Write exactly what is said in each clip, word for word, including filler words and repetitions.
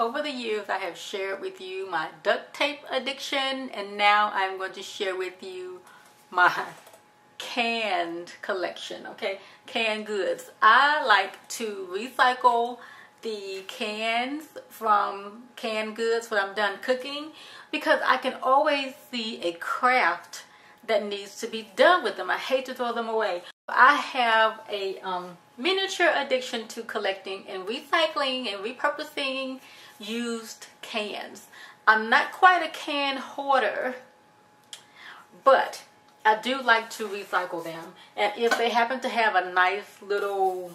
Over the years, I have shared with you my duct tape addiction, and now I'm going to share with you my canned collection, okay? Canned goods. I like to recycle the cans from canned goods when I'm done cooking because I can always see a craft that needs to be done with them. I hate to throw them away. I have a um, miniature addiction to collecting and recycling and repurposing used cans. I'm not quite a can hoarder, but I do like to recycle them. And if they happen to have a nice little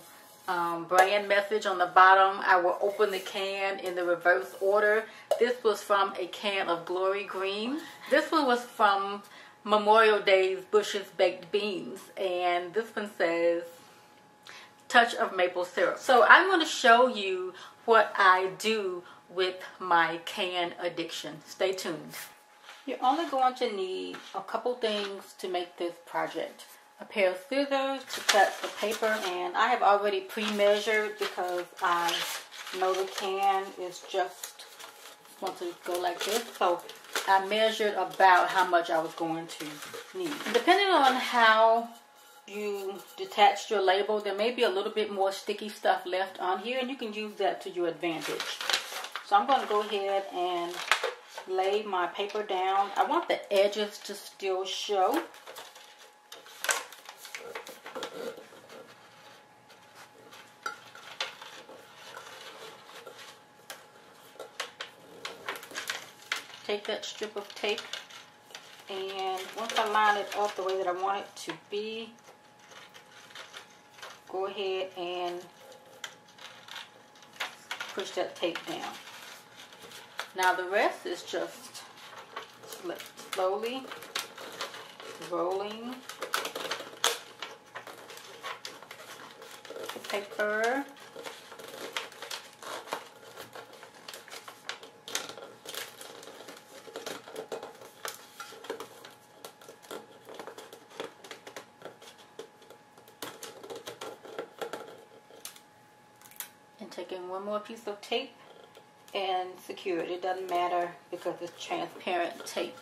um, brand message on the bottom, I will open the can in the reverse order. This was from a can of Glory Green. This one was from Memorial Day's Bush's Baked Beans, and this one says touch of maple syrup. So I'm going to show you what I do with my can addiction. Stay tuned. You're only going to need a couple things to make this project. A pair of scissors to cut the paper, and I have already pre-measured because I know the can is just going to go like this. So I measured about how much I was going to need. Depending on how you detach your label, there may be a little bit more sticky stuff left on here, and you can use that to your advantage. So I'm going to go ahead and lay my paper down. I want the edges to still show. Take that strip of tape, and once I line it up the way that I want it to be, go ahead and push that tape down. Now the rest is just slowly rolling the paper. Taking one more piece of tape and secure it. It doesn't matter because it's transparent tape.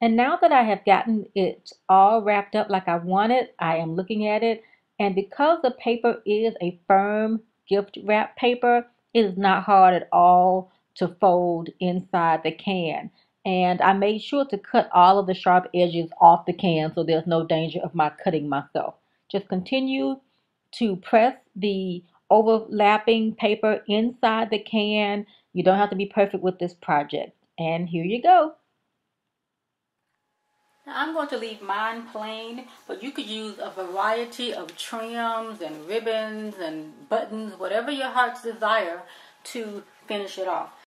And now that I have gotten it all wrapped up like I wanted, I am looking at it, and because the paper is a firm gift wrap paper, it is not hard at all to fold inside the can. And I made sure to cut all of the sharp edges off the can so there's no danger of my cutting myself. Just continue to press the overlapping paper inside the can. You don't have to be perfect with this project. And here you go. Now I'm going to leave mine plain, but you could use a variety of trims and ribbons and buttons, whatever your heart's desire, to finish it off.